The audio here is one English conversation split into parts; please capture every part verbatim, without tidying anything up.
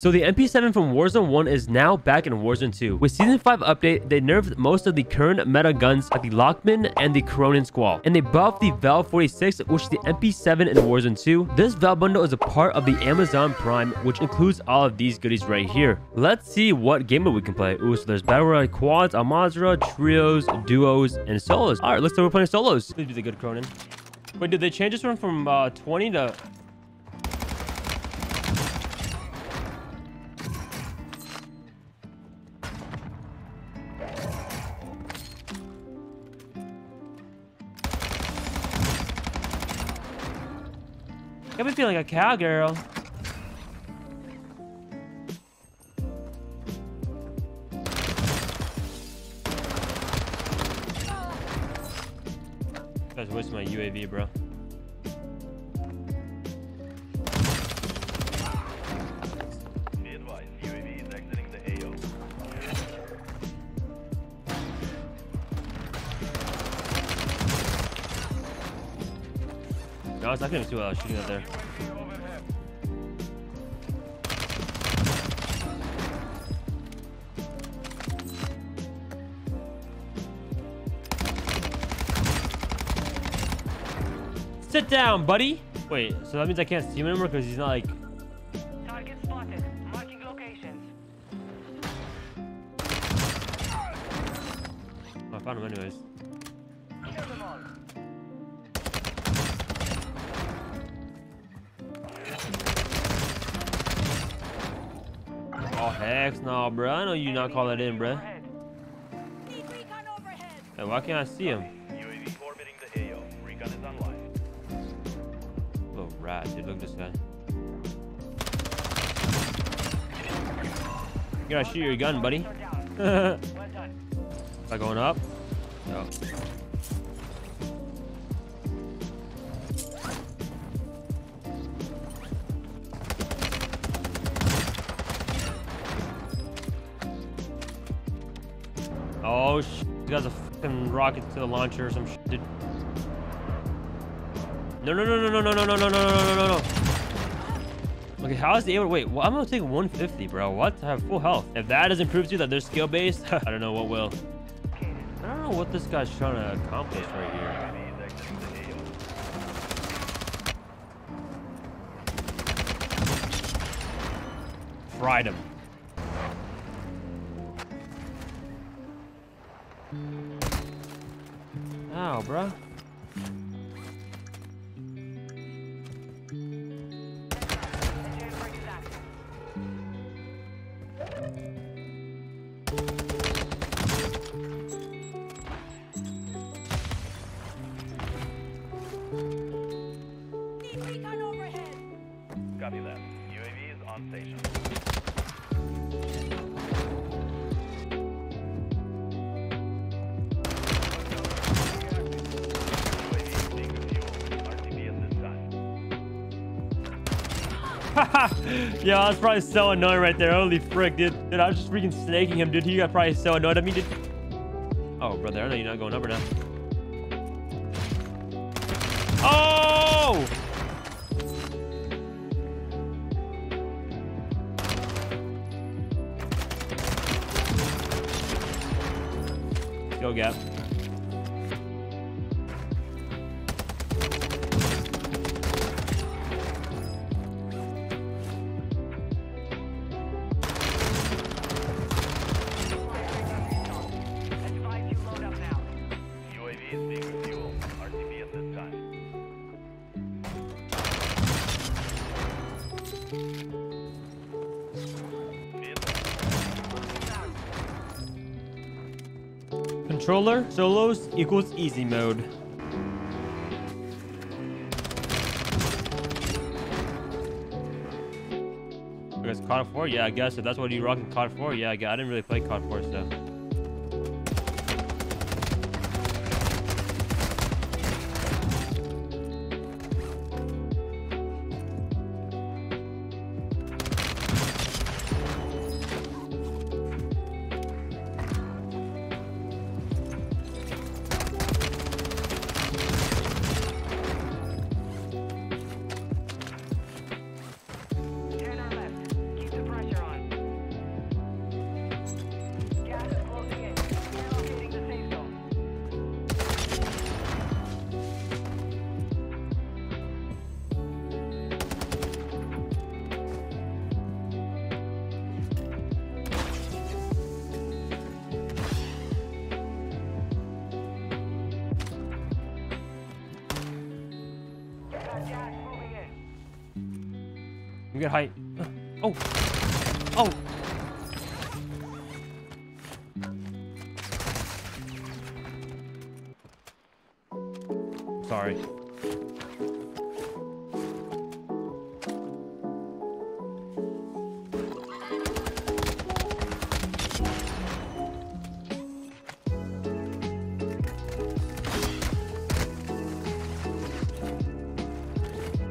So the M P seven from Warzone one is now back in Warzone two. With Season five update, they nerfed most of the current meta guns like the Lachman and the Cronin Squall, and they buffed the V E L forty-six, which is the M P seven in Warzone two. This V E L bundle is a part of the Amazon Prime, which includes all of these goodies right here. Let's see what game mode we can play. Ooh, so there's Battle Royale, Quads, Amazra, Trios, Duos, and Solos. Alright, looks like we're playing Solos. Please do the good Cronin. Wait, did they change this one from uh, twenty to... I've been feeling like a cowgirl. That's wasting my U A V, bro. I was not going to do what I was shooting out there. Sit down, buddy. Wait, so that means I can't see him anymore because he's not like... Target spotted. Marking locations. Oh, I found him anyways. Kill them all. Oh, heck no, bro. I know you not call it in, bro. Hey, why can't I see him? Little rat, dude. Look at this guy. You gotta shoot your gun, buddy. Is that going up? No. Oh sh! He has a fucking rocket to the launcher or some shit, dude. No, no, no, no, no, no, no, no, no, no, no, no, no, no. Okay, how is the able to wait? Well, I'm gonna take one fifty, bro. What? I have full health. If that doesn't prove to you that they're skill based, I don't know what will. I don't know what this guy's trying to accomplish right here. Fried him. Ow, bruh. Copy that. U A V is on station. Yeah, I was probably so annoyed right there. Holy frick, dude. Dude, I was just freaking snaking him, dude. He got probably so annoyed at me, dude. Oh, brother, I know you're not going over now. Oh! Go gap. Controller solos equals easy mode. I guess C O D four? Yeah, I guess if that's what you rocking C O D four. Yeah, I didn't really play C O D four, so. You get height. Oh! Oh! Sorry.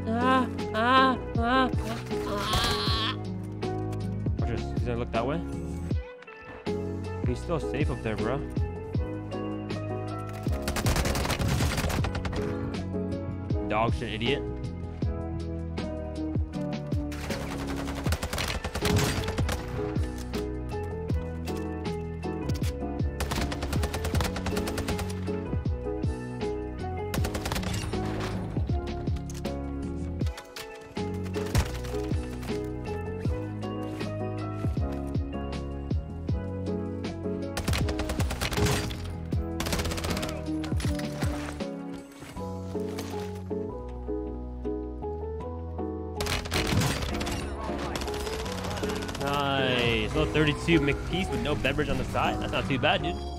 Ah, ah, ah, ah. Or just, did I look that way? He's still safe up there, bro. Dog shit, idiot. Nice. Little thirty-two McPeace with no beverage on the side. That's not too bad, dude.